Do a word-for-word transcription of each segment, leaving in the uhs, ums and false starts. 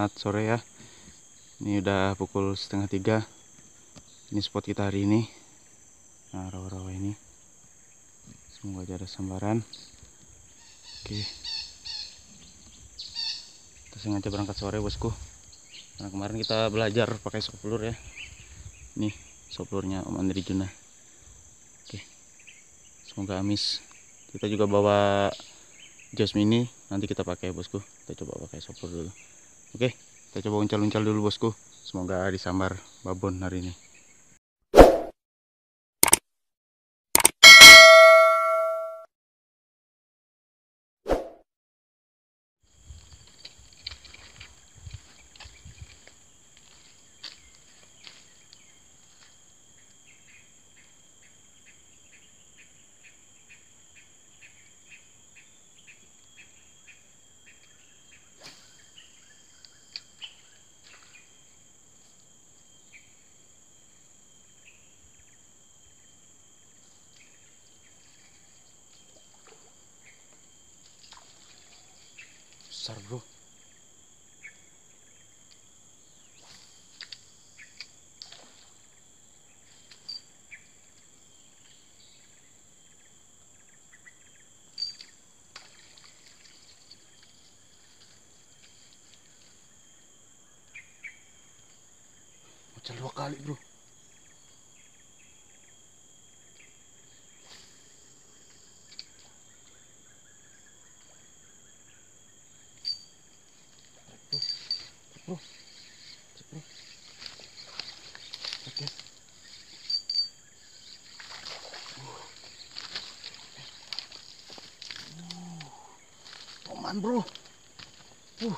selamat sore ya. Ini udah pukul setengah tiga. Ini spot kita hari ini. Nah, rawa-rawa ini. Semoga aja ada sambaran. Oke. Kita sengaja berangkat sore bosku. Karena kemarin kita belajar pakai sop lur ya. Nih sop lurnya Om Andri Juna. Oke. Semoga amis. Kita juga bawa jos mini, nanti kita pakai bosku. Kita coba pakai sop lur dulu. Oke, kita coba uncal-uncal dulu bosku. Semoga disambar babon hari ini. Besar bro. Macam dua kali bro. Bro, bro. Oke. Toman bro, uh,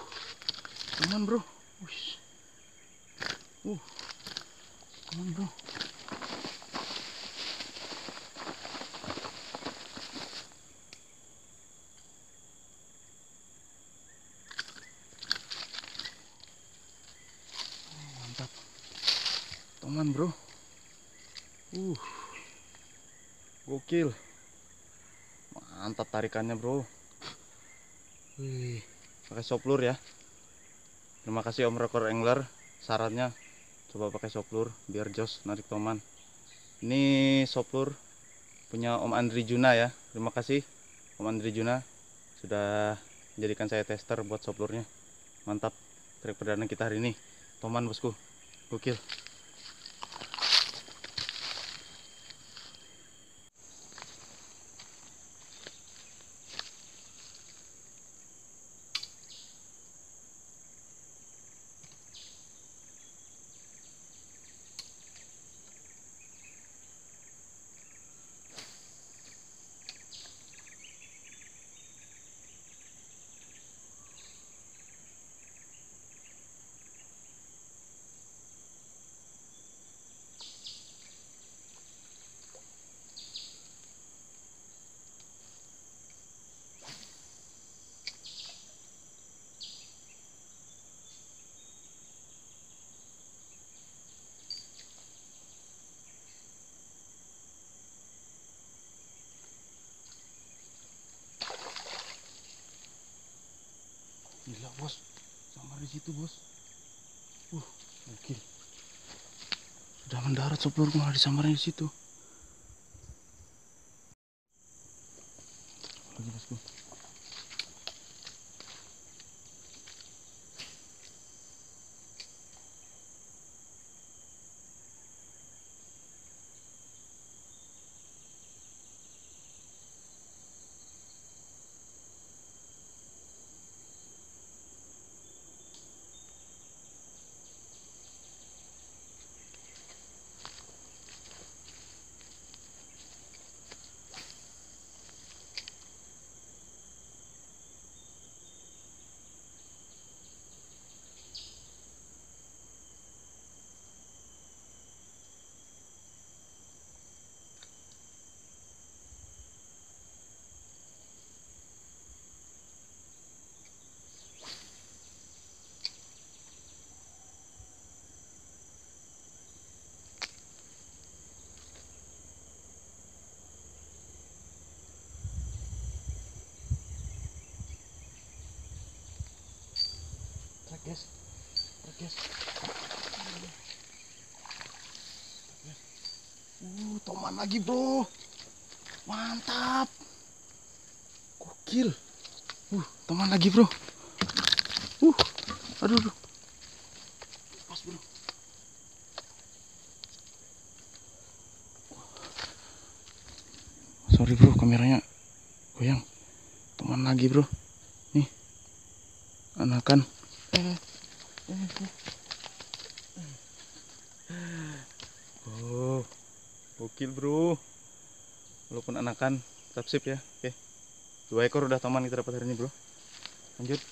toman bro, ush, uh, toman bro. Toman bro, uh, gokil, mantap tarikannya bro. Wih, pakai sop lure ya. Terima kasih Om Rocker Angler, sarannya coba pakai sop lure biar jos narik toman. Ini sop lure punya Om Andri Juna ya. Terima kasih Om Andri Juna sudah menjadikan saya tester buat sop lure-nya. Mantap, trik perdana kita hari ini toman bosku, gokil. Gila bos, sambar di situ bos. Uh, oke. Sudah mendarat sop lur malah disambarnya di situ. Lagi bosku. Yes. Guys. Uh, toman lagi, bro. Mantap. Gokil. Uh, toman lagi, bro. Uh, aduh, aduh. Pas, bro. Sorry, bro, kameranya goyang. Toman lagi, bro. Nih. Anakan. Eh. Oh, gokil, bro. Walaupun anakan, tetap sip ya. Oke, dua ekor udah toman kita dapat hari ini, bro. Lanjut.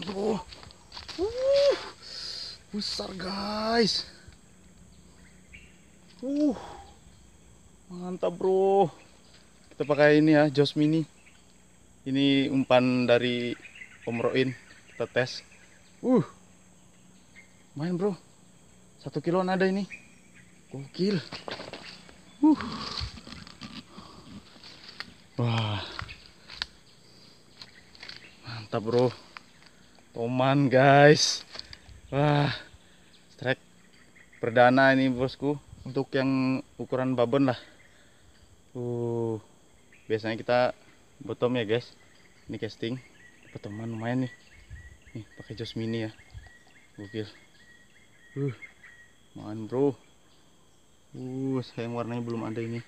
Bro, uh, besar guys, uh, mantap bro. Kita pakai ini ya, jos mini. Ini umpan dari Om Roin, kita tes. Uh, main bro, satu kiloan ada ini. Gokil. Uh, wah, mantap bro. Toman guys, wah, strike perdana ini bosku untuk yang ukuran babon lah. Uh, biasanya kita bottom ya guys. Ini casting, toman lumayan nih. Nih pakai jos mini ya, gokil. Uh, main bro. Uh, sayang warnanya belum ada ini.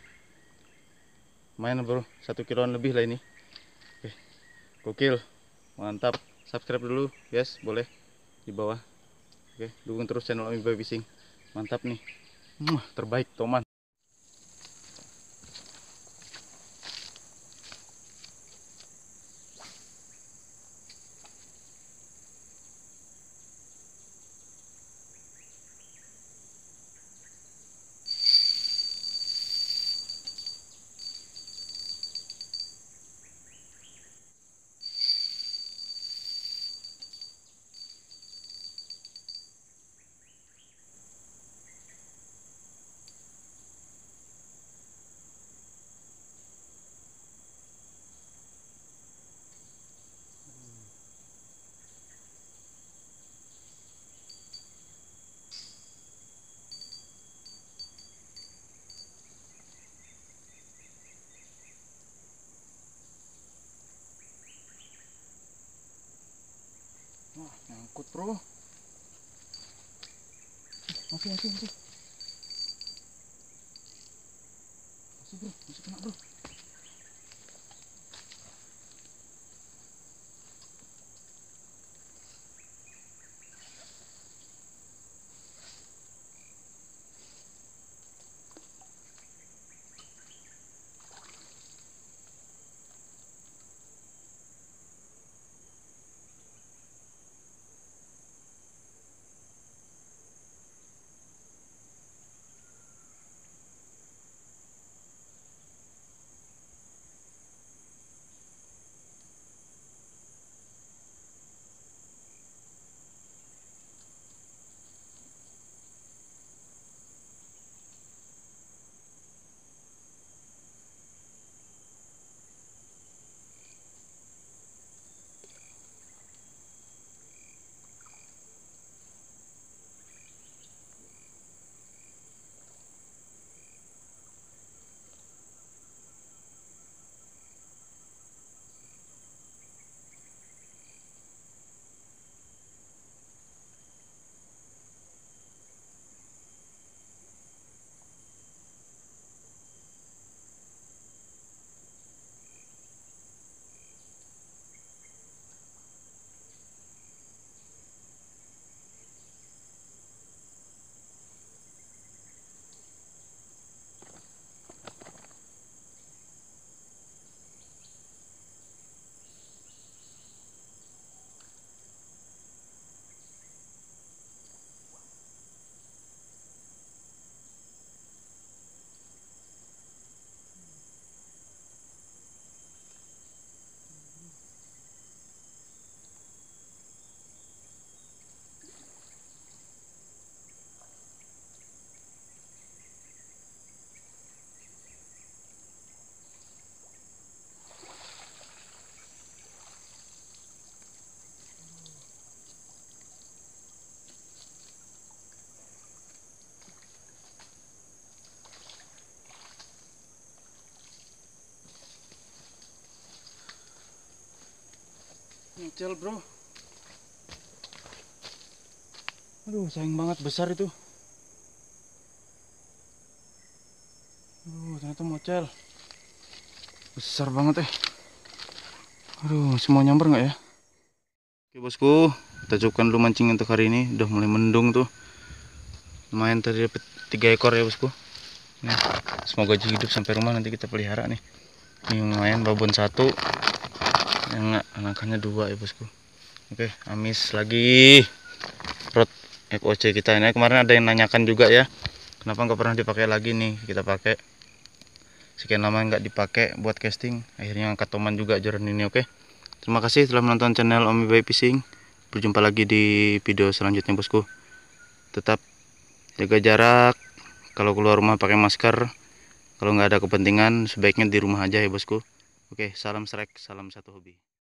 Main bro, satu kiloan lebih lah ini. Oke, gokil, mantap. Subscribe dulu guys, boleh di bawah. Oke, dukung terus channel Om Ibay Fishing. Mantap nih, Muah, terbaik toman. Nyangkut bro, masih masih masih masih bro, masih kena bro. Ngecel bro. Aduh, sayang banget besar itu. Aduh, ternyata mocel. Besar banget eh. Aduh, semua nyamper nggak ya? Oke bosku, kita cukupkan dulu mancing untuk hari ini. Udah mulai mendung tuh. Lumayan tadi dapat tiga ekor ya bosku. Nah, semoga hidup sampai rumah, nanti kita pelihara nih. Ini lumayan, babon satu, enak, anakannya dua ya bosku. Oke, amis lagi rod F O C kita ini. Kemarin ada yang nanyakan juga ya, kenapa nggak pernah dipakai lagi nih? Kita pakai sekian lama nggak dipakai buat casting, akhirnya angkat toman juga joran ini. Oke, terima kasih telah menonton channel Om Ibay Fishing. Berjumpa lagi di video selanjutnya bosku. Tetap jaga jarak. Kalau keluar rumah pakai masker. Kalau nggak ada kepentingan, sebaiknya di rumah aja ya bosku. Oke, salam strike, salam satu hobi.